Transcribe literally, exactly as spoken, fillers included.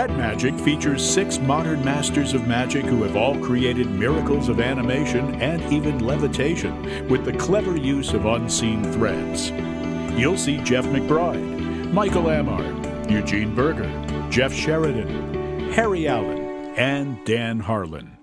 Thread Magic features six modern masters of magic who have all created miracles of animation and even levitation with the clever use of unseen threads. You'll see Jeff McBride, Michael Ammar, Eugene Burger, Jeff Sheridan, Harry Allen, and Dan Harlan.